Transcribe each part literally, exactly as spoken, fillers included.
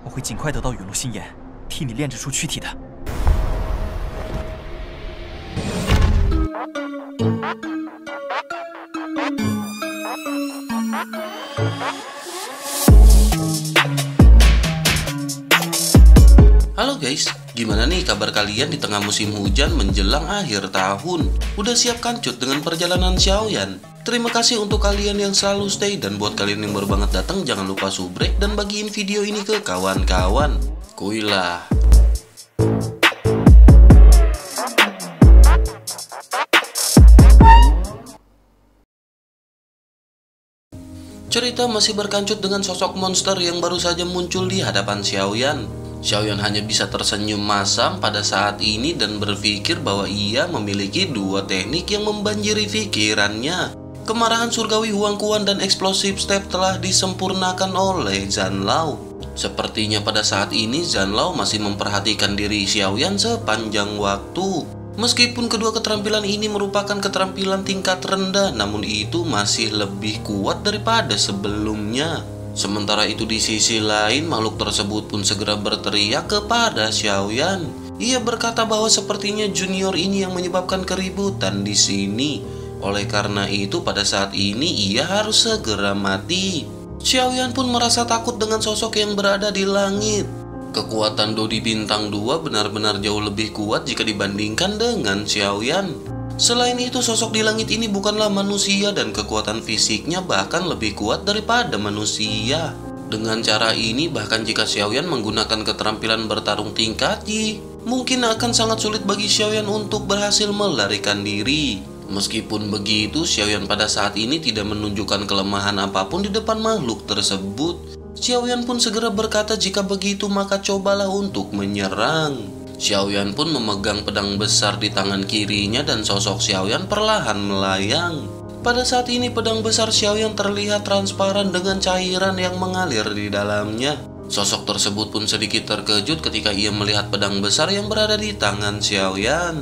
我会尽快得到陨落心炎，替你炼制出躯体的。Halo guys, gimana nih kabar kalian di tengah musim hujan menjelang akhir tahun? Udah siap kancut dengan perjalanan Xiaoyan? Terima kasih untuk kalian yang selalu stay, dan buat kalian yang baru banget datang jangan lupa subrek dan bagiin video ini ke kawan-kawan. Kuilah. Cerita masih berkancut dengan sosok monster yang baru saja muncul di hadapan Xiaoyan. Xiaoyan hanya bisa tersenyum masam pada saat ini dan berpikir bahwa ia memiliki dua teknik yang membanjiri pikirannya. Kemarahan surgawi Huang Kuan dan explosive step telah disempurnakan oleh Zhan Lao. Sepertinya pada saat ini Zhan Lao masih memperhatikan diri Xiaoyan sepanjang waktu. Meskipun kedua keterampilan ini merupakan keterampilan tingkat rendah, namun itu masih lebih kuat daripada sebelumnya. Sementara itu di sisi lain, makhluk tersebut pun segera berteriak kepada Xiaoyan. Ia berkata bahwa sepertinya junior ini yang menyebabkan keributan di sini. Oleh karena itu pada saat ini ia harus segera mati. Xiaoyan pun merasa takut dengan sosok yang berada di langit. Kekuatan Dodi bintang dua benar-benar jauh lebih kuat jika dibandingkan dengan Xiaoyan. Selain itu, sosok di langit ini bukanlah manusia dan kekuatan fisiknya bahkan lebih kuat daripada manusia. Dengan cara ini, bahkan jika Xiaoyan menggunakan keterampilan bertarung tingkat Y, mungkin akan sangat sulit bagi Xiaoyan untuk berhasil melarikan diri. Meskipun begitu, Xiaoyan pada saat ini tidak menunjukkan kelemahan apapun di depan makhluk tersebut. Xiaoyan pun segera berkata, "Jika begitu, maka cobalah untuk menyerang." Xiaoyan pun memegang pedang besar di tangan kirinya dan sosok Xiaoyan perlahan melayang. Pada saat ini pedang besar Xiaoyan terlihat transparan dengan cairan yang mengalir di dalamnya. Sosok tersebut pun sedikit terkejut ketika ia melihat pedang besar yang berada di tangan Xiaoyan.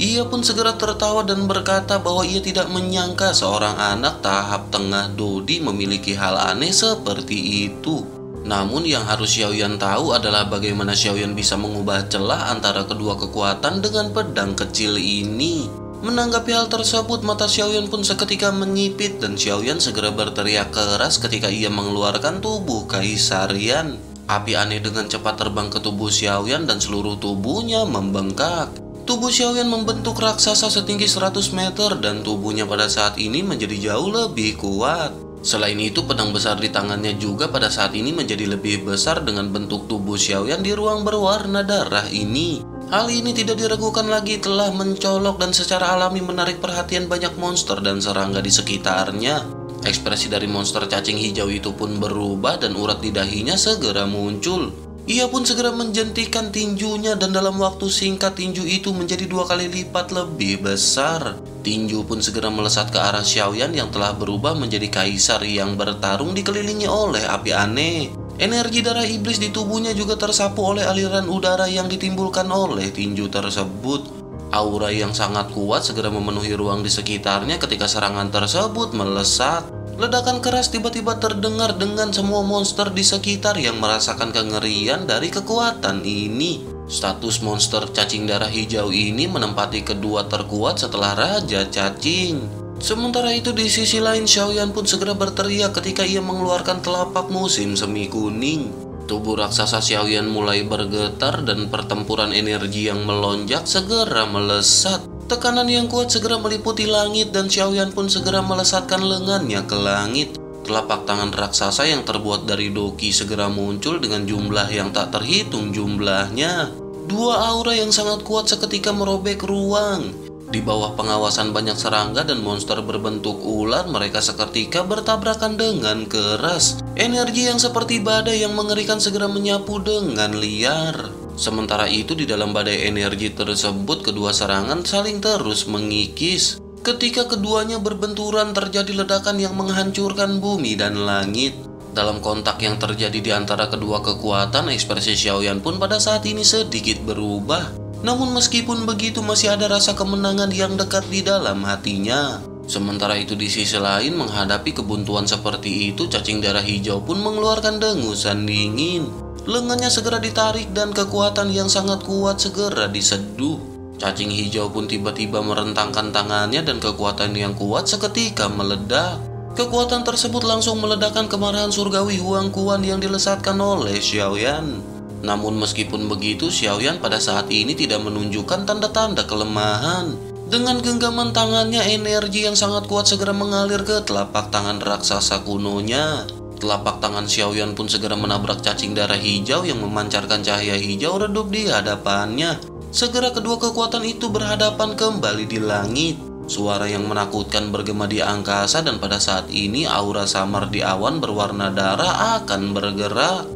Ia pun segera tertawa dan berkata bahwa ia tidak menyangka seorang anak tahap tengah Dodi memiliki hal aneh seperti itu. Namun yang harus Xiaoyan tahu adalah bagaimana Xiaoyan bisa mengubah celah antara kedua kekuatan dengan pedang kecil ini. Menanggapi hal tersebut, mata Xiaoyan pun seketika menyipit dan Xiaoyan segera berteriak keras ketika ia mengeluarkan tubuh Kaisarian. Api aneh dengan cepat terbang ke tubuh Xiaoyan dan seluruh tubuhnya membengkak. Tubuh Xiaoyan membentuk raksasa setinggi seratus meter dan tubuhnya pada saat ini menjadi jauh lebih kuat. Selain itu, pedang besar di tangannya juga pada saat ini menjadi lebih besar dengan bentuk tubuh Xiaoyan di ruang berwarna darah ini. Hal ini tidak diragukan lagi telah mencolok dan secara alami menarik perhatian banyak monster dan serangga di sekitarnya. Ekspresi dari monster cacing hijau itu pun berubah dan urat di dahinya segera muncul. Ia pun segera menjentikan tinjunya dan dalam waktu singkat tinju itu menjadi dua kali lipat lebih besar. Tinju pun segera melesat ke arah Xiaoyan yang telah berubah menjadi kaisar yang bertarung dikelilingi oleh api aneh. Energi darah iblis di tubuhnya juga tersapu oleh aliran udara yang ditimbulkan oleh tinju tersebut. Aura yang sangat kuat segera memenuhi ruang di sekitarnya ketika serangan tersebut melesat. Ledakan keras tiba-tiba terdengar dengan semua monster di sekitar yang merasakan kengerian dari kekuatan ini. Status monster cacing darah hijau ini menempati kedua terkuat setelah Raja Cacing. Sementara itu di sisi lain, Xiaoyan pun segera berteriak ketika ia mengeluarkan telapak musim semi kuning. Tubuh raksasa Xiaoyan mulai bergetar dan pertempuran energi yang melonjak segera melesat. Tekanan yang kuat segera meliputi langit dan Xiaoyan pun segera melesatkan lengannya ke langit. Telapak tangan raksasa yang terbuat dari doki segera muncul dengan jumlah yang tak terhitung jumlahnya. Dua aura yang sangat kuat seketika merobek ruang. Di bawah pengawasan banyak serangga dan monster berbentuk ular, mereka seketika bertabrakan dengan keras. Energi yang seperti badai yang mengerikan segera menyapu dengan liar. Sementara itu di dalam badai energi tersebut, kedua serangan saling terus mengikis. Ketika keduanya berbenturan, terjadi ledakan yang menghancurkan bumi dan langit. Dalam kontak yang terjadi di antara kedua kekuatan, ekspresi Xiaoyan pun pada saat ini sedikit berubah. Namun meskipun begitu, masih ada rasa kemenangan yang dekat di dalam hatinya. Sementara itu di sisi lain, menghadapi kebuntuan seperti itu, cacing darah hijau pun mengeluarkan dengusan dingin. Lengannya segera ditarik dan kekuatan yang sangat kuat segera diseduh. Cacing hijau pun tiba-tiba merentangkan tangannya dan kekuatan yang kuat seketika meledak. Kekuatan tersebut langsung meledakkan kemarahan surgawi Huang Kuan yang dilesatkan oleh Xiaoyan. Namun meskipun begitu, Xiaoyan pada saat ini tidak menunjukkan tanda-tanda kelemahan. Dengan genggaman tangannya, energi yang sangat kuat segera mengalir ke telapak tangan raksasa kunonya. Telapak tangan Xiaoyan pun segera menabrak cacing darah hijau yang memancarkan cahaya hijau redup di hadapannya. Segera kedua kekuatan itu berhadapan kembali di langit. Suara yang menakutkan bergema di angkasa dan pada saat ini aura samar di awan berwarna darah akan bergerak.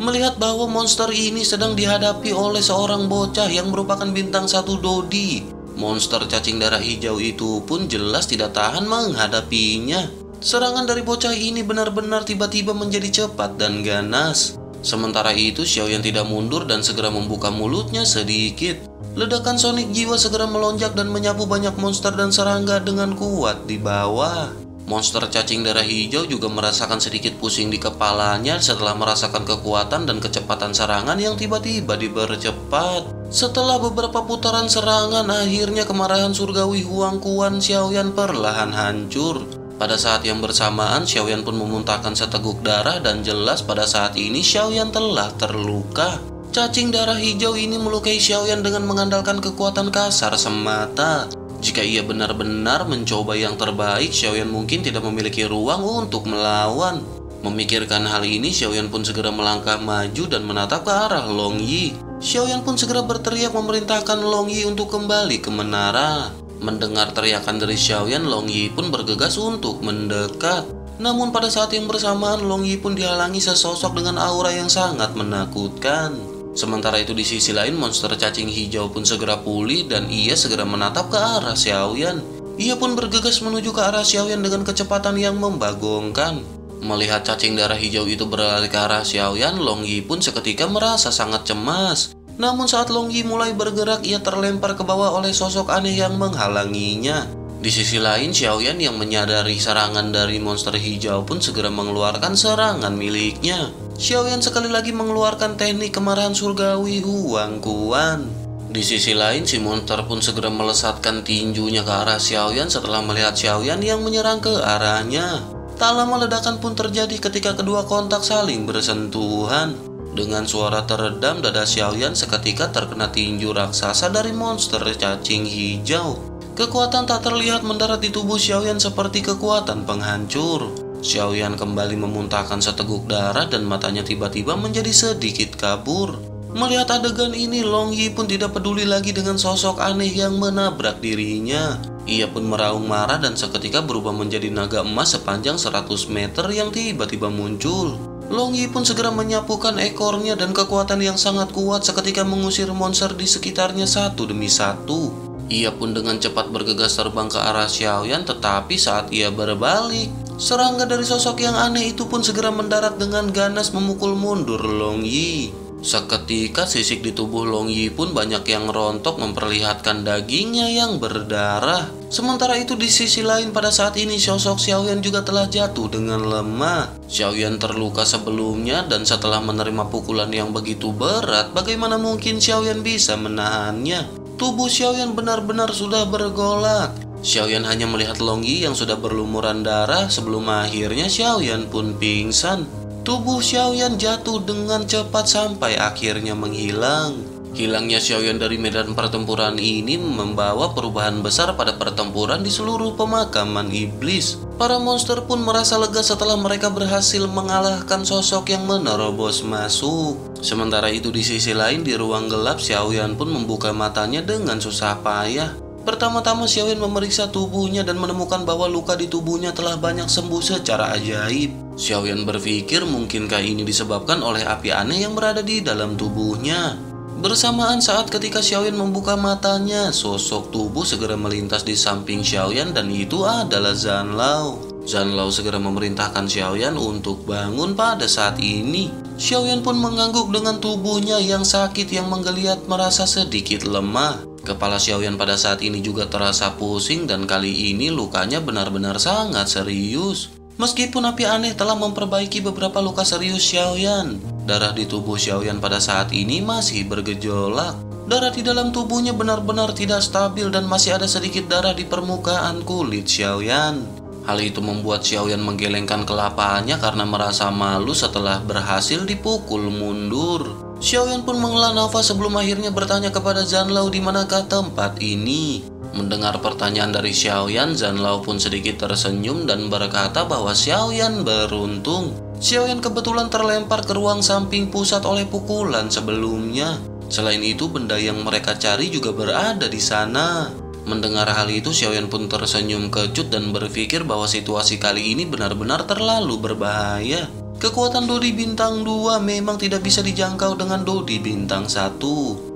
Melihat bahwa monster ini sedang dihadapi oleh seorang bocah yang merupakan bintang satu Dodi, monster cacing darah hijau itu pun jelas tidak tahan menghadapinya. Serangan dari bocah ini benar-benar tiba-tiba menjadi cepat dan ganas. Sementara itu, Xiaoyan tidak mundur dan segera membuka mulutnya sedikit. Ledakan sonik jiwa segera melonjak dan menyapu banyak monster dan serangga dengan kuat di bawah. Monster cacing darah hijau juga merasakan sedikit pusing di kepalanya setelah merasakan kekuatan dan kecepatan serangan yang tiba-tiba dipercepat. Setelah beberapa putaran serangan, akhirnya kemarahan surgawi Huang Kuan Xiaoyan perlahan hancur. Pada saat yang bersamaan, Xiaoyan pun memuntahkan seteguk darah dan jelas pada saat ini Xiaoyan telah terluka. Cacing darah hijau ini melukai Xiaoyan dengan mengandalkan kekuatan kasar semata. Jika ia benar-benar mencoba yang terbaik, Xiaoyan mungkin tidak memiliki ruang untuk melawan. Memikirkan hal ini, Xiaoyan pun segera melangkah maju dan menatap ke arah Long Yi. Xiaoyan pun segera berteriak memerintahkan Long Yi untuk kembali ke menara. Mendengar teriakan dari Xiaoyan, Long Yi pun bergegas untuk mendekat. Namun pada saat yang bersamaan, Long Yi pun dihalangi sesosok dengan aura yang sangat menakutkan. Sementara itu di sisi lain, monster cacing hijau pun segera pulih dan ia segera menatap ke arah Xiaoyan. Ia pun bergegas menuju ke arah Xiaoyan dengan kecepatan yang membagongkan. Melihat cacing darah hijau itu berlari ke arah Xiaoyan, Long Yi pun seketika merasa sangat cemas. Namun saat Long Yi mulai bergerak, ia terlempar ke bawah oleh sosok aneh yang menghalanginya. Di sisi lain, Xiaoyan yang menyadari serangan dari monster hijau pun segera mengeluarkan serangan miliknya. Xiaoyan sekali lagi mengeluarkan teknik kemarahan surgawi Huang Kuan. Di sisi lain, si monster pun segera melesatkan tinjunya ke arah Xiaoyan setelah melihat Xiaoyan yang menyerang ke arahnya. Tak lama ledakan pun terjadi ketika kedua kontak saling bersentuhan. Dengan suara teredam, dada Xiaoyan seketika terkena tinju raksasa dari monster cacing hijau. Kekuatan tak terlihat mendarat di tubuh Xiaoyan seperti kekuatan penghancur. Xiaoyan kembali memuntahkan seteguk darah dan matanya tiba-tiba menjadi sedikit kabur. Melihat adegan ini, Long Yi pun tidak peduli lagi dengan sosok aneh yang menabrak dirinya. Ia pun meraung marah dan seketika berubah menjadi naga emas sepanjang seratus meter yang tiba-tiba muncul. Long Yi pun segera menyapukan ekornya dan kekuatan yang sangat kuat seketika mengusir monster di sekitarnya satu demi satu. Ia pun dengan cepat bergegas terbang ke arah Xiaoyan, tetapi saat ia berbalik, serangga dari sosok yang aneh itu pun segera mendarat dengan ganas memukul mundur Long Yi. Seketika sisik di tubuh Long Yi pun banyak yang rontok memperlihatkan dagingnya yang berdarah. Sementara itu di sisi lain, pada saat ini sosok Xiaoyan juga telah jatuh dengan lemah. Xiaoyan terluka sebelumnya dan setelah menerima pukulan yang begitu berat, bagaimana mungkin Xiaoyan bisa menahannya? Tubuh Xiaoyan benar-benar sudah bergolak. Xiaoyan hanya melihat Long Yi yang sudah berlumuran darah sebelum akhirnya Xiaoyan pun pingsan. Tubuh Xiaoyan jatuh dengan cepat sampai akhirnya menghilang. Hilangnya Xiaoyan dari medan pertempuran ini membawa perubahan besar pada pertempuran di seluruh pemakaman iblis. Para monster pun merasa lega setelah mereka berhasil mengalahkan sosok yang menerobos masuk. Sementara itu di sisi lain, di ruang gelap, Xiaoyan pun membuka matanya dengan susah payah. Pertama-tama Xiaoyan memeriksa tubuhnya dan menemukan bahwa luka di tubuhnya telah banyak sembuh secara ajaib. Xiaoyan berpikir, mungkinkah ini disebabkan oleh api aneh yang berada di dalam tubuhnya? Bersamaan saat ketika Xiaoyan membuka matanya, sosok tubuh segera melintas di samping Xiaoyan dan itu adalah Zhan Lao. Zhan Lao segera memerintahkan Xiaoyan untuk bangun pada saat ini. Xiaoyan pun mengangguk dengan tubuhnya yang sakit yang menggeliat merasa sedikit lemah. Kepala Xiaoyan pada saat ini juga terasa pusing dan kali ini lukanya benar-benar sangat serius. Meskipun api aneh telah memperbaiki beberapa luka serius Xiaoyan, darah di tubuh Xiaoyan pada saat ini masih bergejolak. Darah di dalam tubuhnya benar-benar tidak stabil dan masih ada sedikit darah di permukaan kulit Xiaoyan. Hal itu membuat Xiaoyan menggelengkan kelapaannya karena merasa malu setelah berhasil dipukul mundur. Xiaoyan pun menghela nafas sebelum akhirnya bertanya kepada Zhan Lao di manakah tempat ini. Mendengar pertanyaan dari Xiaoyan, Zhan Lao pun sedikit tersenyum dan berkata bahwa Xiaoyan beruntung. Xiaoyan kebetulan terlempar ke ruang samping pusat oleh pukulan sebelumnya. Selain itu, benda yang mereka cari juga berada di sana. Mendengar hal itu, Xiaoyan pun tersenyum kecut dan berpikir bahwa situasi kali ini benar-benar terlalu berbahaya. Kekuatan Dodi bintang dua memang tidak bisa dijangkau dengan Dodi bintang satu.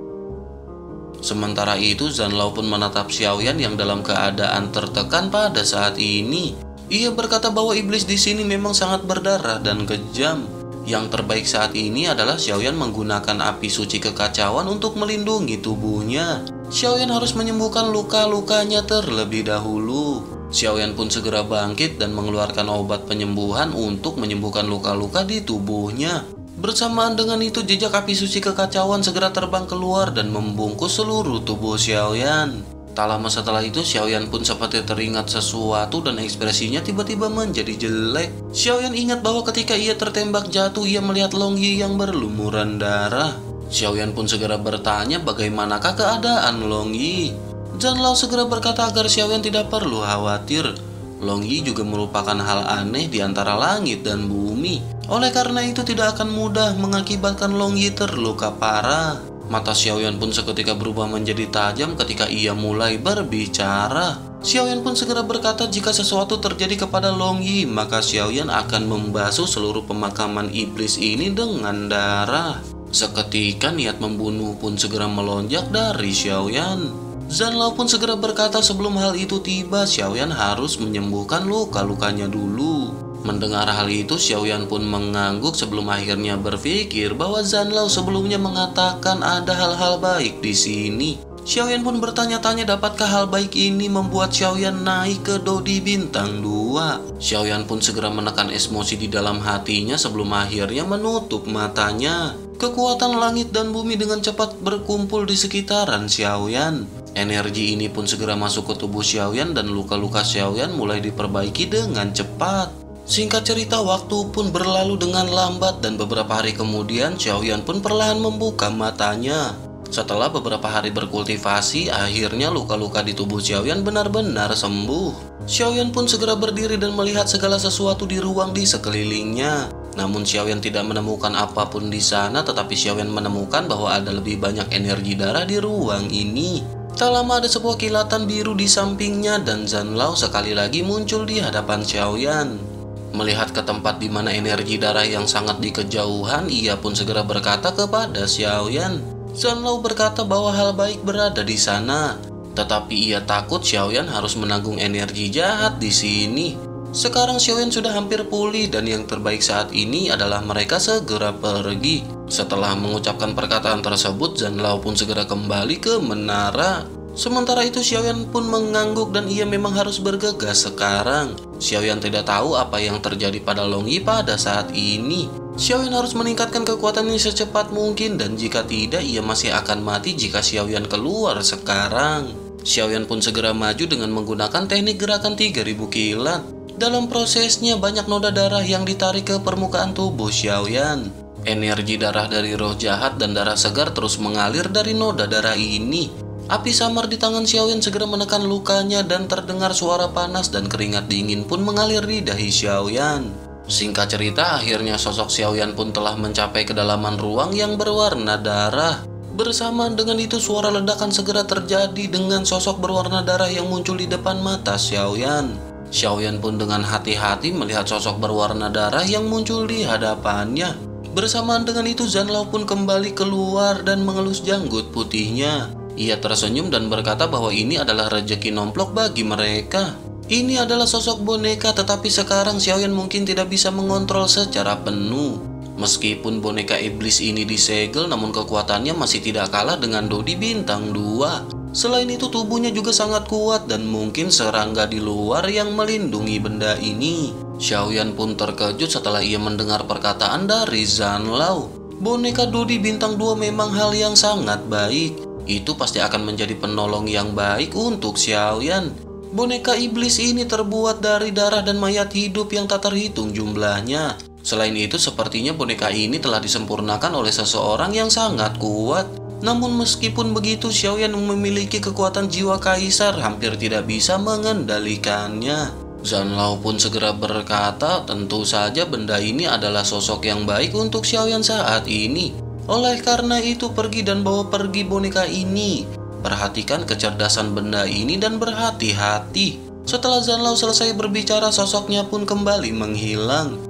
Sementara itu, Zhan Lao pun menatap Xiaoyan yang dalam keadaan tertekan pada saat ini. Ia berkata bahwa iblis di sini memang sangat berdarah dan kejam. Yang terbaik saat ini adalah Xiaoyan menggunakan api suci kekacauan untuk melindungi tubuhnya. Xiaoyan harus menyembuhkan luka-lukanya terlebih dahulu. Xiaoyan pun segera bangkit dan mengeluarkan obat penyembuhan untuk menyembuhkan luka-luka di tubuhnya. Bersamaan dengan itu, jejak api suci kekacauan segera terbang keluar dan membungkus seluruh tubuh Xiaoyan. Tak lama setelah itu, Xiaoyan pun seperti teringat sesuatu dan ekspresinya tiba-tiba menjadi jelek. Xiaoyan ingat bahwa ketika ia tertembak jatuh, ia melihat Long Yi yang berlumuran darah. Xiaoyan pun segera bertanya bagaimanakah keadaan Long Yi. Zhan Lao segera berkata agar Xiaoyan tidak perlu khawatir. Long Yi juga merupakan hal aneh di antara langit dan bumi. Oleh karena itu tidak akan mudah mengakibatkan Long Yi terluka parah. Mata Xiaoyan pun seketika berubah menjadi tajam ketika ia mulai berbicara. Xiaoyan pun segera berkata jika sesuatu terjadi kepada Long Yi, maka Xiaoyan akan membasuh seluruh pemakaman iblis ini dengan darah. Seketika niat membunuh pun segera melonjak dari Xiaoyan. Zhan Lao pun segera berkata sebelum hal itu tiba, Xiaoyan harus menyembuhkan luka-lukanya dulu. Mendengar hal itu, Xiaoyan pun mengangguk sebelum akhirnya berpikir bahwa Zhan Lao sebelumnya mengatakan ada hal-hal baik di sini. Xiaoyan pun bertanya-tanya dapatkah hal baik ini membuat Xiaoyan naik ke Dodi bintang dua. Xiaoyan pun segera menekan emosi di dalam hatinya sebelum akhirnya menutup matanya. Kekuatan langit dan bumi dengan cepat berkumpul di sekitaran Xiaoyan. Energi ini pun segera masuk ke tubuh Xiaoyan dan luka-luka Xiaoyan mulai diperbaiki dengan cepat. Singkat cerita, waktu pun berlalu dengan lambat dan beberapa hari kemudian Xiaoyan pun perlahan membuka matanya. Setelah beberapa hari berkultivasi, akhirnya luka-luka di tubuh Xiaoyan benar-benar sembuh. Xiaoyan pun segera berdiri dan melihat segala sesuatu di ruang di sekelilingnya. Namun Xiaoyan tidak menemukan apapun di sana, tetapi Xiaoyan menemukan bahwa ada lebih banyak energi darah di ruang ini. Tak lama ada sebuah kilatan biru di sampingnya dan Zhan Lao sekali lagi muncul di hadapan Xiaoyan. Melihat ke tempat di mana energi darah yang sangat di kejauhan, ia pun segera berkata kepada Xiaoyan. Zhan Lao berkata bahwa hal baik berada di sana, tetapi ia takut Xiaoyan harus menanggung energi jahat di sini. Sekarang Xiaoyan sudah hampir pulih dan yang terbaik saat ini adalah mereka segera pergi. Setelah mengucapkan perkataan tersebut, Zhan Lao pun segera kembali ke menara. Sementara itu Xiaoyan pun mengangguk dan ia memang harus bergegas sekarang. Xiaoyan tidak tahu apa yang terjadi pada Long Yi pada saat ini. Xiaoyan harus meningkatkan kekuatannya secepat mungkin dan jika tidak ia masih akan mati jika Xiaoyan keluar sekarang. Xiaoyan pun segera maju dengan menggunakan teknik gerakan tiga ribu kilat. Dalam prosesnya banyak noda darah yang ditarik ke permukaan tubuh Xiaoyan. Energi darah dari roh jahat dan darah segar terus mengalir dari noda darah ini. Api samar di tangan Xiaoyan segera menekan lukanya dan terdengar suara panas dan keringat dingin pun mengalir di dahi Xiaoyan. Singkat cerita, akhirnya sosok Xiaoyan pun telah mencapai kedalaman ruang yang berwarna darah. Bersamaan dengan itu suara ledakan segera terjadi dengan sosok berwarna darah yang muncul di depan mata Xiaoyan. Xiaoyan pun dengan hati-hati melihat sosok berwarna darah yang muncul di hadapannya. Bersamaan dengan itu Zhan Lao pun kembali keluar dan mengelus janggut putihnya. Ia tersenyum dan berkata bahwa ini adalah rejeki nomplok bagi mereka. Ini adalah sosok boneka, tetapi sekarang Xiaoyan mungkin tidak bisa mengontrol secara penuh. Meskipun boneka iblis ini disegel, namun kekuatannya masih tidak kalah dengan Dodi bintang dua. Selain itu tubuhnya juga sangat kuat dan mungkin serangga di luar yang melindungi benda ini. Xiaoyan pun terkejut setelah ia mendengar perkataan dari Zhan Lao. Boneka Dodi bintang dua memang hal yang sangat baik. Itu pasti akan menjadi penolong yang baik untuk Xiaoyan. Boneka iblis ini terbuat dari darah dan mayat hidup yang tak terhitung jumlahnya. Selain itu, sepertinya boneka ini telah disempurnakan oleh seseorang yang sangat kuat. Namun meskipun begitu, Xiaoyan memiliki kekuatan jiwa kaisar hampir tidak bisa mengendalikannya. Zhan Lao pun segera berkata, tentu saja benda ini adalah sosok yang baik untuk Xiaoyan saat ini. Oleh karena itu, pergi dan bawa pergi boneka ini. Perhatikan kecerdasan benda ini dan berhati-hati. Setelah Zhan Lao selesai berbicara, sosoknya pun kembali menghilang.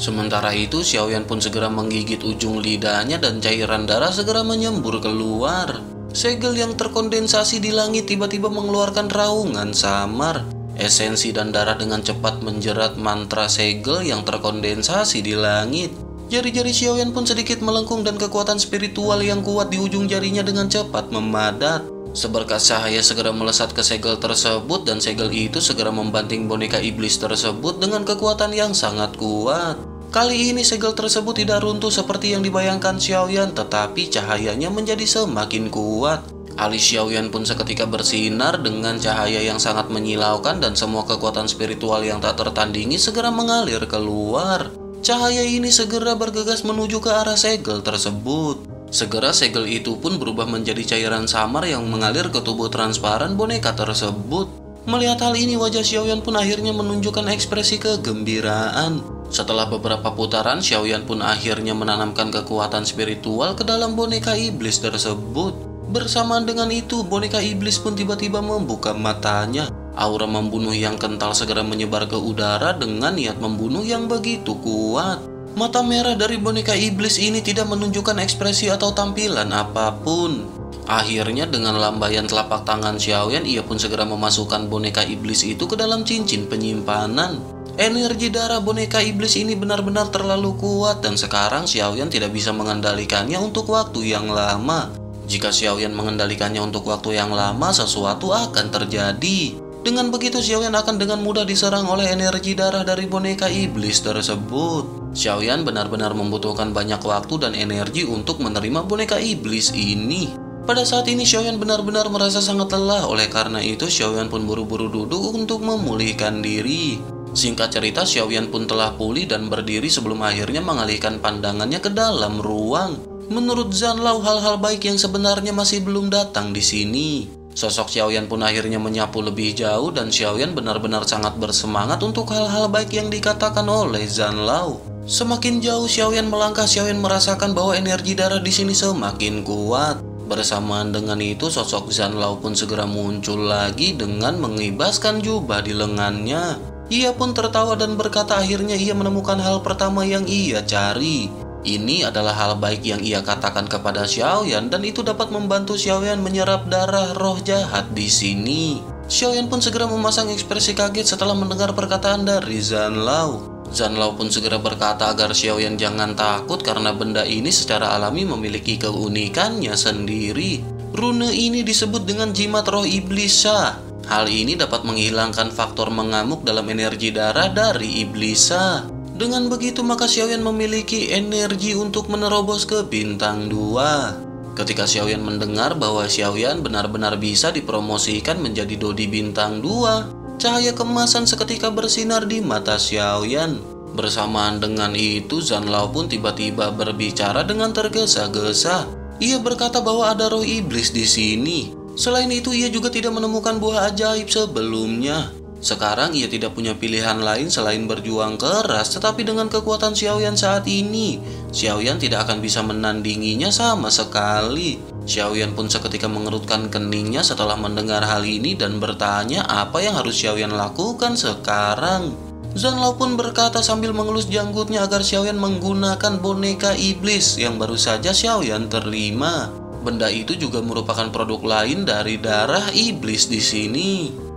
Sementara itu, Xiaoyan pun segera menggigit ujung lidahnya dan cairan darah segera menyembur keluar. Segel yang terkondensasi di langit tiba-tiba mengeluarkan raungan samar. Esensi dan darah dengan cepat menjerat mantra segel yang terkondensasi di langit. Jari-jari Xiaoyan pun sedikit melengkung dan kekuatan spiritual yang kuat di ujung jarinya dengan cepat memadat. Seberkas cahaya segera melesat ke segel tersebut dan segel itu segera membanting boneka iblis tersebut dengan kekuatan yang sangat kuat. Kali ini segel tersebut tidak runtuh seperti yang dibayangkan Xiaoyan, tetapi cahayanya menjadi semakin kuat. Alis Xiaoyan pun seketika bersinar dengan cahaya yang sangat menyilaukan dan semua kekuatan spiritual yang tak tertandingi segera mengalir keluar. Cahaya ini segera bergegas menuju ke arah segel tersebut. Segera segel itu pun berubah menjadi cairan samar yang mengalir ke tubuh transparan boneka tersebut. Melihat hal ini, wajah Xiaoyan pun akhirnya menunjukkan ekspresi kegembiraan. Setelah beberapa putaran, Xiaoyan pun akhirnya menanamkan kekuatan spiritual ke dalam boneka iblis tersebut. Bersamaan dengan itu, boneka iblis pun tiba-tiba membuka matanya. Aura membunuh yang kental segera menyebar ke udara dengan niat membunuh yang begitu kuat. Mata merah dari boneka iblis ini tidak menunjukkan ekspresi atau tampilan apapun. Akhirnya dengan lambaian telapak tangan Xiaoyan, ia pun segera memasukkan boneka iblis itu ke dalam cincin penyimpanan. Energi darah boneka iblis ini benar-benar terlalu kuat dan sekarang Xiaoyan tidak bisa mengendalikannya untuk waktu yang lama. Jika Xiaoyan mengendalikannya untuk waktu yang lama, sesuatu akan terjadi. Dengan begitu, Xiaoyan akan dengan mudah diserang oleh energi darah dari boneka iblis tersebut. Xiaoyan benar-benar membutuhkan banyak waktu dan energi untuk menerima boneka iblis ini. Pada saat ini, Xiaoyan benar-benar merasa sangat lelah. Oleh karena itu, Xiaoyan pun buru-buru duduk untuk memulihkan diri. Singkat cerita, Xiaoyan pun telah pulih dan berdiri sebelum akhirnya mengalihkan pandangannya ke dalam ruang. Menurut Zhan Lao, hal-hal baik yang sebenarnya masih belum datang di sini. Sosok Xiaoyan pun akhirnya menyapu lebih jauh dan Xiaoyan benar-benar sangat bersemangat untuk hal-hal baik yang dikatakan oleh Zhan Lao. Semakin jauh Xiaoyan melangkah, Xiaoyan merasakan bahwa energi darah di sini semakin kuat. Bersamaan dengan itu, sosok Zhan Lao pun segera muncul lagi dengan mengibaskan jubah di lengannya. Ia pun tertawa dan berkata akhirnya ia menemukan hal pertama yang ia cari. Ini adalah hal baik yang ia katakan kepada Xiaoyan dan itu dapat membantu Xiaoyan menyerap darah roh jahat di sini. Xiaoyan pun segera memasang ekspresi kaget setelah mendengar perkataan dari Zhan Lao. Zhan Lao pun segera berkata agar Xiaoyan jangan takut karena benda ini secara alami memiliki keunikannya sendiri. Rune ini disebut dengan jimat roh iblis Sha. Hal ini dapat menghilangkan faktor mengamuk dalam energi darah dari iblis Sha. Dengan begitu maka Xiaoyan memiliki energi untuk menerobos ke bintang dua. Ketika Xiaoyan mendengar bahwa Xiaoyan benar-benar bisa dipromosikan menjadi Dodi bintang dua, cahaya kemasan seketika bersinar di mata Xiaoyan. Bersamaan dengan itu Zhan Lao pun tiba-tiba berbicara dengan tergesa-gesa. Ia berkata bahwa ada roh iblis di sini. Selain itu ia juga tidak menemukan buah ajaib sebelumnya. Sekarang ia tidak punya pilihan lain selain berjuang keras, tetapi dengan kekuatan Xiaoyan saat ini, Xiaoyan tidak akan bisa menandinginya sama sekali. Xiaoyan pun seketika mengerutkan keningnya setelah mendengar hal ini dan bertanya apa yang harus Xiaoyan lakukan sekarang. Zhan Lao pun berkata sambil mengelus janggutnya agar Xiaoyan menggunakan boneka iblis yang baru saja Xiaoyan terima. Benda itu juga merupakan produk lain dari darah iblis di sini.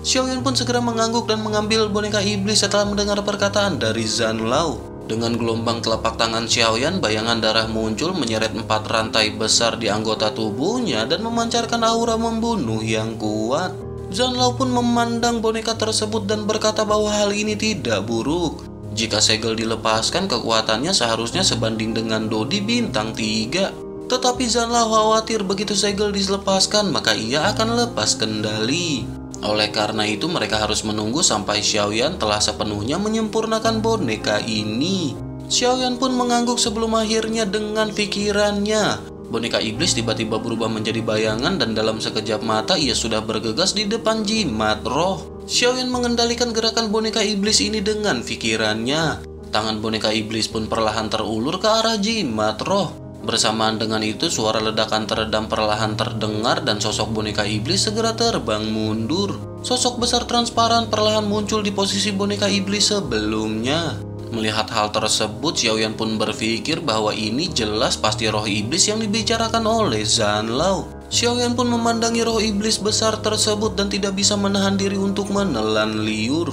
Xiaoyan pun segera mengangguk dan mengambil boneka iblis setelah mendengar perkataan dari Zhan Lao. Dengan gelombang telapak tangan Xiaoyan, bayangan darah muncul menyeret empat rantai besar di anggota tubuhnya dan memancarkan aura membunuh yang kuat. Zhan Lao pun memandang boneka tersebut dan berkata bahwa hal ini tidak buruk. Jika segel dilepaskan, kekuatannya seharusnya sebanding dengan Dodi bintang tiga. Tetapi Zhan Lao khawatir begitu segel dilepaskan, maka ia akan lepas kendali. Oleh karena itu, mereka harus menunggu sampai Xiaoyan telah sepenuhnya menyempurnakan boneka ini. Xiaoyan pun mengangguk sebelum akhirnya dengan pikirannya. Boneka iblis tiba-tiba berubah menjadi bayangan dan dalam sekejap mata ia sudah bergegas di depan jimat roh. Xiaoyan mengendalikan gerakan boneka iblis ini dengan pikirannya. Tangan boneka iblis pun perlahan terulur ke arah jimat roh. Bersamaan dengan itu, suara ledakan teredam perlahan terdengar dan sosok boneka iblis segera terbang mundur. Sosok besar transparan perlahan muncul di posisi boneka iblis sebelumnya. Melihat hal tersebut, Xiaoyan pun berpikir bahwa ini jelas pasti roh iblis yang dibicarakan oleh Zhan Lao. Xiaoyan pun memandangi roh iblis besar tersebut dan tidak bisa menahan diri untuk menelan liur.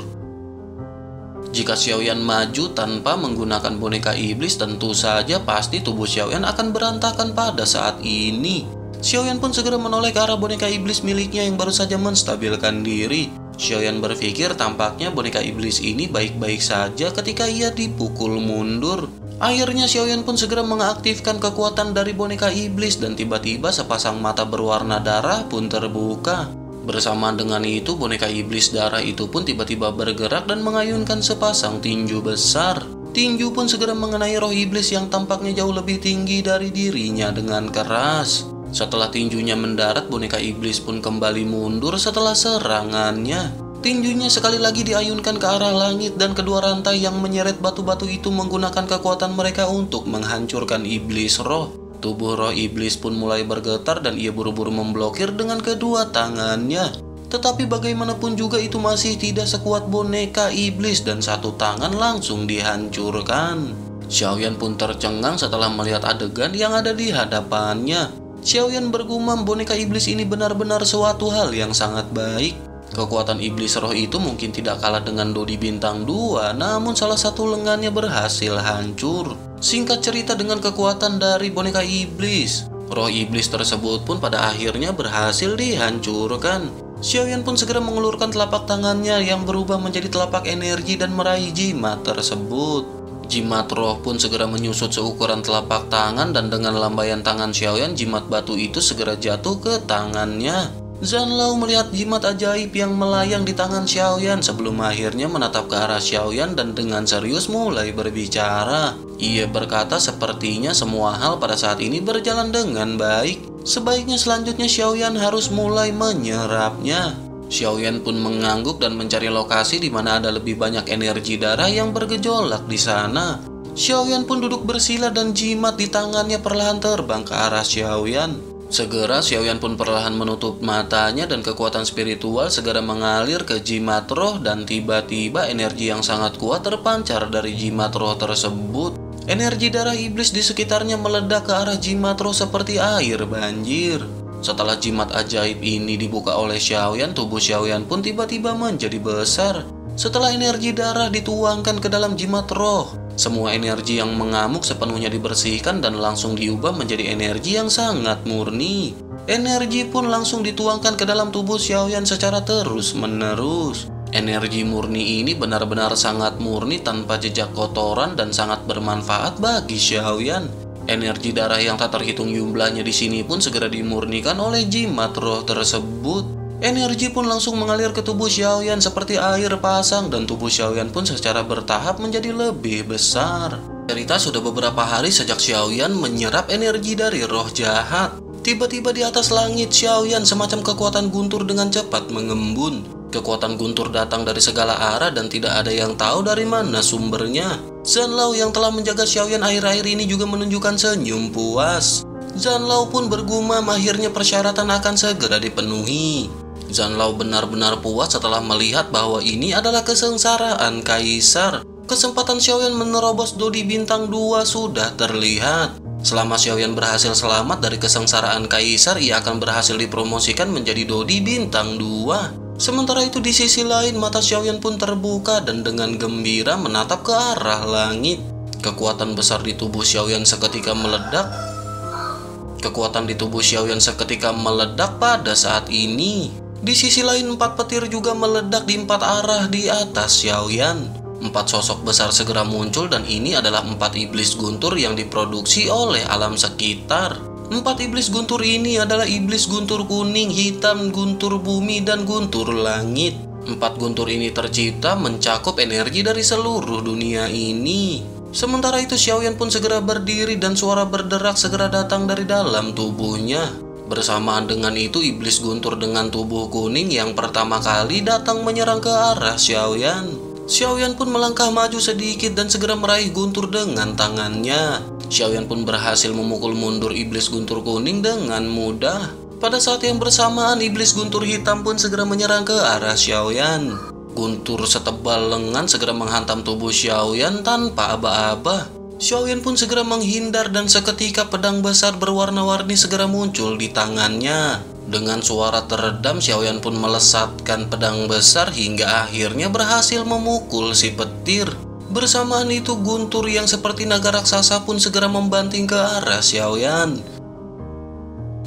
Jika Xiaoyan maju tanpa menggunakan boneka iblis, tentu saja pasti tubuh Xiaoyan akan berantakan pada saat ini. Xiaoyan pun segera menoleh ke arah boneka iblis miliknya yang baru saja menstabilkan diri. Xiaoyan berpikir tampaknya boneka iblis ini baik-baik saja ketika ia dipukul mundur. Akhirnya Xiaoyan pun segera mengaktifkan kekuatan dari boneka iblis dan tiba-tiba sepasang mata berwarna darah pun terbuka. Bersamaan dengan itu, boneka iblis darah itu pun tiba-tiba bergerak dan mengayunkan sepasang tinju besar. Tinju pun segera mengenai roh iblis yang tampaknya jauh lebih tinggi dari dirinya dengan keras. Setelah tinjunya mendarat, boneka iblis pun kembali mundur setelah serangannya. Tinjunya sekali lagi diayunkan ke arah langit dan kedua rantai yang menyeret batu-batu itu menggunakan kekuatan mereka untuk menghancurkan iblis roh. Tubuh roh iblis pun mulai bergetar dan ia buru-buru memblokir dengan kedua tangannya. Tetapi bagaimanapun juga itu masih tidak sekuat boneka iblis dan satu tangan langsung dihancurkan. Xiaoyan pun tercengang setelah melihat adegan yang ada di hadapannya. Xiaoyan bergumam boneka iblis ini benar-benar suatu hal yang sangat baik. Kekuatan iblis roh itu mungkin tidak kalah dengan Dodi bintang dua, namun salah satu lengannya berhasil hancur. Singkat cerita, dengan kekuatan dari boneka iblis, roh iblis tersebut pun pada akhirnya berhasil dihancurkan. Xiaoyan pun segera mengulurkan telapak tangannya yang berubah menjadi telapak energi dan meraih jimat tersebut. Jimat roh pun segera menyusut seukuran telapak tangan dan dengan lambaian tangan Xiaoyan, jimat batu itu segera jatuh ke tangannya. Zhan Lao melihat jimat ajaib yang melayang di tangan Xiaoyan sebelum akhirnya menatap ke arah Xiaoyan dan dengan serius mulai berbicara. Ia berkata sepertinya semua hal pada saat ini berjalan dengan baik. Sebaiknya selanjutnya Xiaoyan harus mulai menyerapnya. Xiaoyan pun mengangguk dan mencari lokasi di mana ada lebih banyak energi darah yang bergejolak di sana. Xiaoyan pun duduk bersila dan jimat di tangannya perlahan terbang ke arah Xiaoyan. Segera Xiaoyan pun perlahan menutup matanya dan kekuatan spiritual segera mengalir ke jimat roh dan tiba-tiba energi yang sangat kuat terpancar dari jimat roh tersebut. Energi darah iblis di sekitarnya meledak ke arah jimat roh seperti air banjir. Setelah jimat ajaib ini dibuka oleh Xiaoyan, tubuh Xiaoyan pun tiba-tiba menjadi besar. Setelah energi darah dituangkan ke dalam jimat roh, semua energi yang mengamuk sepenuhnya dibersihkan dan langsung diubah menjadi energi yang sangat murni. Energi pun langsung dituangkan ke dalam tubuh Xiaoyan secara terus-menerus. Energi murni ini benar-benar sangat murni tanpa jejak kotoran dan sangat bermanfaat bagi Xiaoyan. Energi darah yang tak terhitung jumlahnya di sini pun segera dimurnikan oleh jimat roh tersebut. Energi pun langsung mengalir ke tubuh Xiaoyan seperti air pasang dan tubuh Xiaoyan pun secara bertahap menjadi lebih besar. Cerita sudah beberapa hari sejak Xiaoyan menyerap energi dari roh jahat. Tiba-tiba di atas langit Xiaoyan semacam kekuatan guntur dengan cepat mengembun. Kekuatan guntur datang dari segala arah dan tidak ada yang tahu dari mana sumbernya. Zhan Lao yang telah menjaga Xiaoyan akhir-akhir ini juga menunjukkan senyum puas. Zhan Lao pun bergumam akhirnya persyaratan akan segera dipenuhi. Zhan Lao benar-benar puas setelah melihat bahwa ini adalah kesengsaraan kaisar. Kesempatan Xiaoyan menerobos Dodi bintang dua sudah terlihat. Selama Xiaoyan berhasil selamat dari kesengsaraan kaisar, ia akan berhasil dipromosikan menjadi Dodi bintang dua. Sementara itu di sisi lain, mata Xiaoyan pun terbuka dan dengan gembira menatap ke arah langit. Kekuatan besar di tubuh Xiaoyan seketika meledak. Kekuatan di tubuh Xiaoyan seketika meledak pada saat ini. Di sisi lain, empat petir juga meledak di empat arah di atas Xiaoyan. Empat sosok besar segera muncul dan ini adalah empat iblis guntur yang diproduksi oleh alam sekitar. Empat iblis guntur ini adalah iblis guntur kuning, hitam, guntur bumi, dan guntur langit. Empat guntur ini tercipta mencakup energi dari seluruh dunia ini. Sementara itu Xiaoyan pun segera berdiri dan suara berderak segera datang dari dalam tubuhnya. Bersamaan dengan itu iblis guntur dengan tubuh kuning yang pertama kali datang menyerang ke arah Xiaoyan. Xiaoyan pun melangkah maju sedikit dan segera meraih guntur dengan tangannya. Xiaoyan pun berhasil memukul mundur iblis guntur kuning dengan mudah. Pada saat yang bersamaan, iblis guntur hitam pun segera menyerang ke arah Xiaoyan. Guntur setebal lengan segera menghantam tubuh Xiaoyan tanpa aba-aba. Xiaoyan pun segera menghindar dan seketika pedang besar berwarna-warni segera muncul di tangannya. Dengan suara teredam, Xiaoyan pun melesatkan pedang besar hingga akhirnya berhasil memukul si petir. Bersamaan itu guntur yang seperti naga raksasa pun segera membanting ke arah Xiaoyan.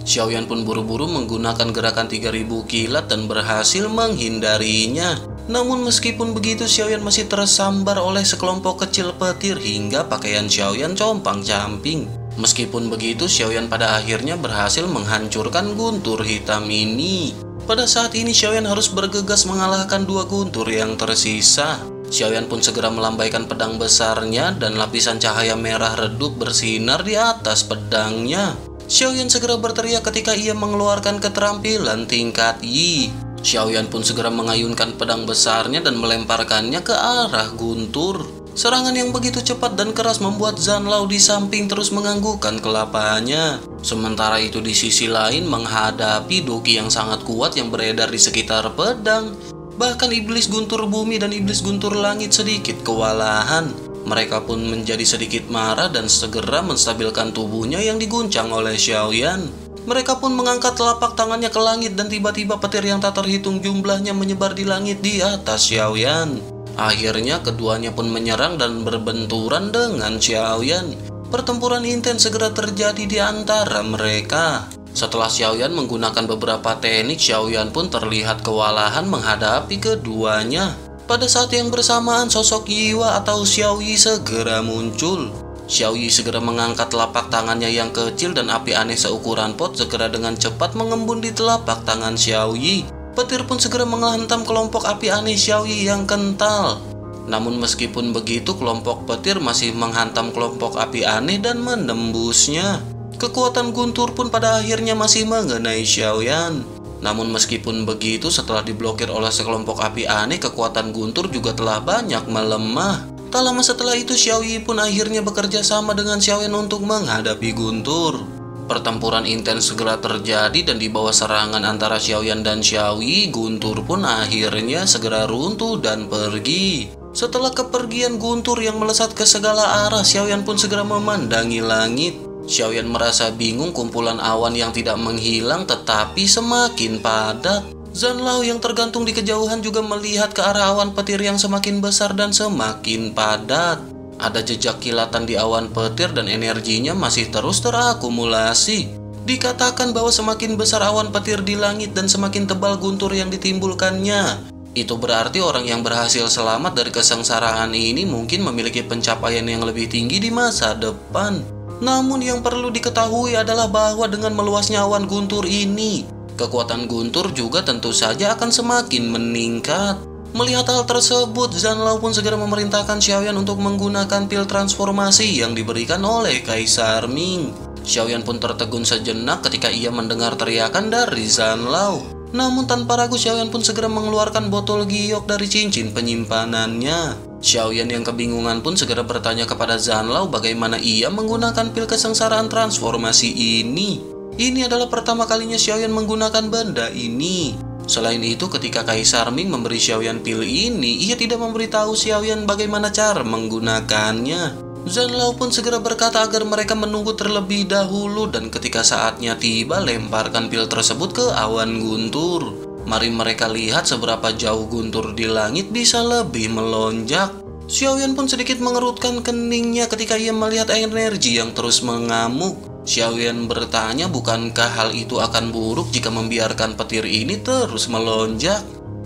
Xiaoyan pun buru-buru menggunakan gerakan tiga ribu kilat dan berhasil menghindarinya. Namun meskipun begitu, Xiaoyan masih tersambar oleh sekelompok kecil petir hingga pakaian Xiaoyan compang-camping. Meskipun begitu, Xiaoyan pada akhirnya berhasil menghancurkan guntur hitam ini. Pada saat ini, Xiaoyan harus bergegas mengalahkan dua guntur yang tersisa. Xiaoyan pun segera melambaikan pedang besarnya dan lapisan cahaya merah redup bersinar di atas pedangnya. Xiaoyan segera berteriak ketika ia mengeluarkan keterampilan tingkat Yi. Xiaoyan pun segera mengayunkan pedang besarnya dan melemparkannya ke arah guntur. Serangan yang begitu cepat dan keras membuat Zhan Lao di samping terus menganggukkan kelapanya. Sementara itu di sisi lain menghadapi Doki yang sangat kuat yang beredar di sekitar pedang. Bahkan iblis guntur bumi dan iblis guntur langit sedikit kewalahan. Mereka pun menjadi sedikit marah dan segera menstabilkan tubuhnya yang diguncang oleh Xiaoyan. Mereka pun mengangkat telapak tangannya ke langit dan tiba-tiba petir yang tak terhitung jumlahnya menyebar di langit di atas Xiaoyan. Akhirnya keduanya pun menyerang dan berbenturan dengan Xiaoyan. Pertempuran intens segera terjadi di antara mereka. Setelah Xiaoyan menggunakan beberapa teknik, Xiaoyan pun terlihat kewalahan menghadapi keduanya. Pada saat yang bersamaan sosok Yiwa atau Xiao Yi segera muncul. Xiao Yi segera mengangkat telapak tangannya yang kecil dan api aneh seukuran pot segera dengan cepat mengembun di telapak tangan Xiao Yi. Petir pun segera menghantam kelompok api aneh Xiaoyi yang kental. Namun meskipun begitu, kelompok petir masih menghantam kelompok api aneh dan menembusnya. Kekuatan guntur pun pada akhirnya masih mengenai Xiaoyan. Namun meskipun begitu, setelah diblokir oleh sekelompok api aneh, kekuatan guntur juga telah banyak melemah. Tak lama setelah itu, Xiaoyi pun akhirnya bekerja sama dengan Xiaoyan untuk menghadapi guntur. Pertempuran intens segera terjadi dan di bawah serangan antara Xiaoyan dan Xiaoyi, guntur pun akhirnya segera runtuh dan pergi. Setelah kepergian guntur yang melesat ke segala arah, Xiaoyan pun segera memandangi langit. Xiaoyan merasa bingung kumpulan awan yang tidak menghilang tetapi semakin padat. Zhan Lao yang tergantung di kejauhan juga melihat ke arah awan petir yang semakin besar dan semakin padat. Ada jejak kilatan di awan petir dan energinya masih terus terakumulasi. Dikatakan bahwa semakin besar awan petir di langit dan semakin tebal guntur yang ditimbulkannya. Itu berarti orang yang berhasil selamat dari kesengsaraan ini mungkin memiliki pencapaian yang lebih tinggi di masa depan. Namun yang perlu diketahui adalah bahwa dengan meluasnya awan guntur ini, kekuatan guntur juga tentu saja akan semakin meningkat. Melihat hal tersebut, Zhan Lao pun segera memerintahkan Xiaoyan untuk menggunakan pil transformasi yang diberikan oleh Kaisar Ming. Xiaoyan pun tertegun sejenak ketika ia mendengar teriakan dari Zhan Lao. Namun tanpa ragu Xiaoyan pun segera mengeluarkan botol giok dari cincin penyimpanannya. Xiaoyan yang kebingungan pun segera bertanya kepada Zhan Lao bagaimana ia menggunakan pil kesengsaraan transformasi ini. Ini adalah pertama kalinya Xiaoyan menggunakan benda ini. Selain itu, ketika Kaisar Ming memberi Xiaoyan pil ini, ia tidak memberitahu Xiaoyan bagaimana cara menggunakannya. Zhan Lao pun segera berkata agar mereka menunggu terlebih dahulu dan ketika saatnya tiba, lemparkan pil tersebut ke awan guntur. Mari mereka lihat seberapa jauh guntur di langit bisa lebih melonjak. Xiaoyan pun sedikit mengerutkan keningnya ketika ia melihat energi yang terus mengamuk. Xiaoyan bertanya, bukankah hal itu akan buruk jika membiarkan petir ini terus melonjak?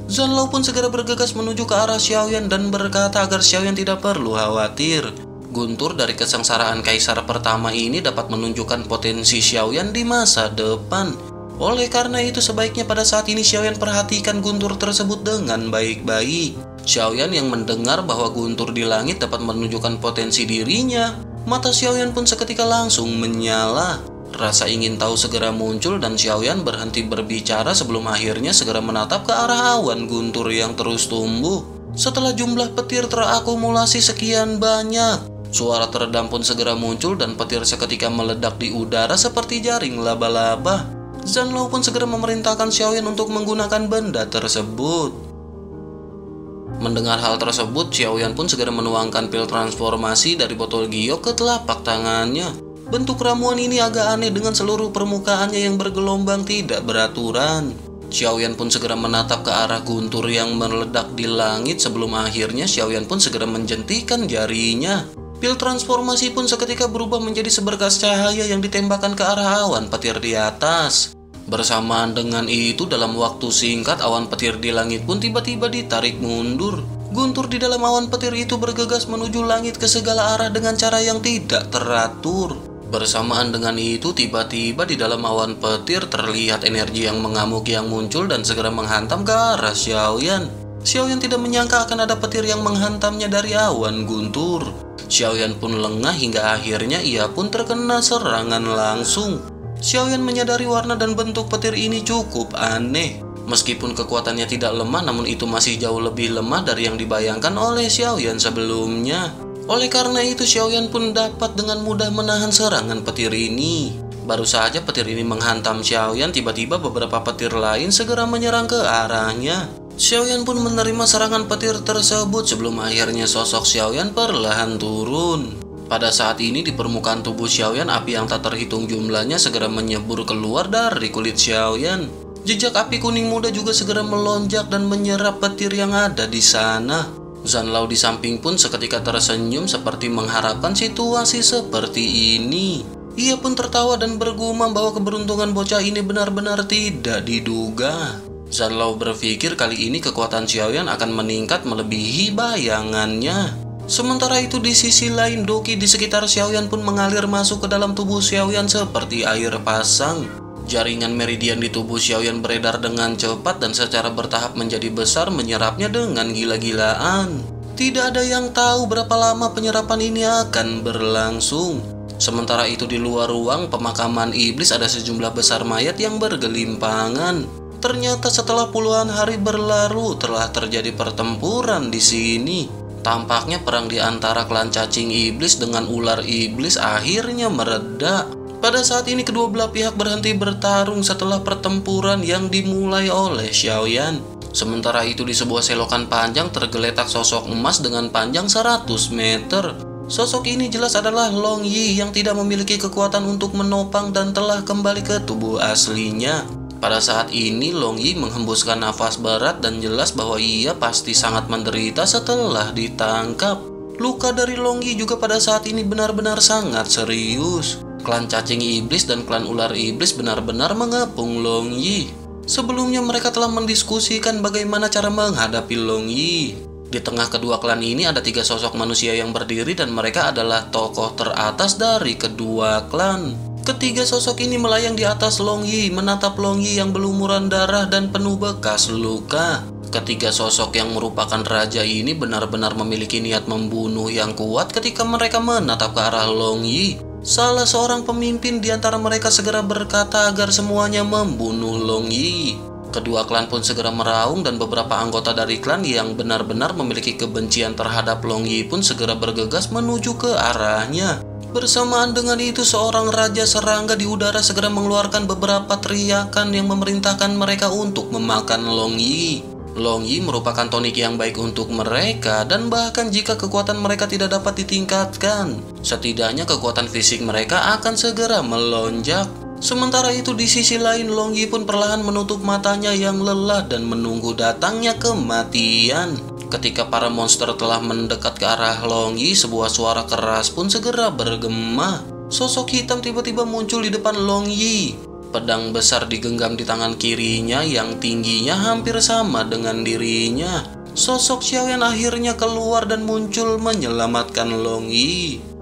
Zhan Lao pun segera bergegas menuju ke arah Xiaoyan dan berkata agar Xiaoyan tidak perlu khawatir. Guntur dari kesengsaraan kaisar pertama ini dapat menunjukkan potensi Xiaoyan di masa depan. Oleh karena itu sebaiknya pada saat ini Xiaoyan perhatikan guntur tersebut dengan baik-baik. Xiaoyan yang mendengar bahwa guntur di langit dapat menunjukkan potensi dirinya, mata Xiaoyan pun seketika langsung menyala. Rasa ingin tahu segera muncul dan Xiaoyan berhenti berbicara sebelum akhirnya segera menatap ke arah awan guntur yang terus tumbuh. Setelah jumlah petir terakumulasi sekian banyak, suara teredam pun segera muncul dan petir seketika meledak di udara seperti jaring laba-laba. Zhan Lao pun segera memerintahkan Xiaoyan untuk menggunakan benda tersebut. Mendengar hal tersebut, Xiaoyan pun segera menuangkan pil transformasi dari botol giok ke telapak tangannya. Bentuk ramuan ini agak aneh dengan seluruh permukaannya yang bergelombang tidak beraturan. Xiaoyan pun segera menatap ke arah guntur yang meledak di langit sebelum akhirnya Xiaoyan pun segera menjentikan jarinya. Pil transformasi pun seketika berubah menjadi seberkas cahaya yang ditembakkan ke arah awan petir di atas. Bersamaan dengan itu, dalam waktu singkat awan petir di langit pun tiba-tiba ditarik mundur. Guntur di dalam awan petir itu bergegas menuju langit ke segala arah dengan cara yang tidak teratur. Bersamaan dengan itu, tiba-tiba di dalam awan petir terlihat energi yang mengamuk yang muncul dan segera menghantam ke arah Xiaoyan. Xiaoyan tidak menyangka akan ada petir yang menghantamnya dari awan guntur. Xiaoyan pun lengah hingga akhirnya ia pun terkena serangan langsung. Xiaoyan menyadari warna dan bentuk petir ini cukup aneh. Meskipun kekuatannya tidak lemah, namun itu masih jauh lebih lemah dari yang dibayangkan oleh Xiaoyan sebelumnya. Oleh karena itu, Xiaoyan pun dapat dengan mudah menahan serangan petir ini. Baru saja petir ini menghantam Xiaoyan, tiba-tiba beberapa petir lain segera menyerang ke arahnya. Xiaoyan pun menerima serangan petir tersebut sebelum akhirnya sosok Xiaoyan perlahan turun. Pada saat ini di permukaan tubuh Xiaoyan, api yang tak terhitung jumlahnya segera menyembur keluar dari kulit Xiaoyan. Jejak api kuning muda juga segera melonjak dan menyerap petir yang ada di sana. Zhan Lao di samping pun seketika tersenyum seperti mengharapkan situasi seperti ini. Ia pun tertawa dan bergumam bahwa keberuntungan bocah ini benar-benar tidak diduga. Zhan Lao berpikir kali ini kekuatan Xiaoyan akan meningkat melebihi bayangannya. Sementara itu di sisi lain, doki di sekitar Xiaoyan pun mengalir masuk ke dalam tubuh Xiaoyan seperti air pasang. Jaringan meridian di tubuh Xiaoyan beredar dengan cepat dan secara bertahap menjadi besar, menyerapnya dengan gila-gilaan. Tidak ada yang tahu berapa lama penyerapan ini akan berlangsung. Sementara itu di luar ruang pemakaman iblis ada sejumlah besar mayat yang bergelimpangan. Ternyata setelah puluhan hari berlalu telah terjadi pertempuran di sini. Tampaknya perang di antara klan cacing iblis dengan ular iblis akhirnya mereda. Pada saat ini kedua belah pihak berhenti bertarung setelah pertempuran yang dimulai oleh Xiaoyan. Sementara itu di sebuah selokan panjang tergeletak sosok emas dengan panjang seratus meter. Sosok ini jelas adalah Long Yi yang tidak memiliki kekuatan untuk menopang dan telah kembali ke tubuh aslinya. Pada saat ini Long Yi menghembuskan nafas berat dan jelas bahwa ia pasti sangat menderita setelah ditangkap. Luka dari Long Yi juga pada saat ini benar-benar sangat serius. Klan cacing iblis dan klan ular iblis benar-benar mengepung Long Yi. Sebelumnya mereka telah mendiskusikan bagaimana cara menghadapi Long Yi. Di tengah kedua klan ini ada tiga sosok manusia yang berdiri dan mereka adalah tokoh teratas dari kedua klan. Ketiga sosok ini melayang di atas Long Yi, menatap Long Yi yang berlumuran darah dan penuh bekas luka. Ketiga sosok yang merupakan raja ini benar-benar memiliki niat membunuh yang kuat ketika mereka menatap ke arah Long Yi. Salah seorang pemimpin di antara mereka segera berkata agar semuanya membunuh Long Yi. Kedua klan pun segera meraung dan beberapa anggota dari klan yang benar-benar memiliki kebencian terhadap Long Yi pun segera bergegas menuju ke arahnya. Bersamaan dengan itu seorang raja serangga di udara segera mengeluarkan beberapa teriakan yang memerintahkan mereka untuk memakan Long Yi. Long Yi merupakan tonik yang baik untuk mereka dan bahkan jika kekuatan mereka tidak dapat ditingkatkan, setidaknya kekuatan fisik mereka akan segera melonjak. Sementara itu di sisi lain Long Yi pun perlahan menutup matanya yang lelah dan menunggu datangnya kematian. Ketika para monster telah mendekat ke arah Long Yi, sebuah suara keras pun segera bergema. Sosok hitam tiba-tiba muncul di depan Long Yi. Pedang besar digenggam di tangan kirinya yang tingginya hampir sama dengan dirinya. Sosok Xiaoyan akhirnya keluar dan muncul menyelamatkan Long Yi.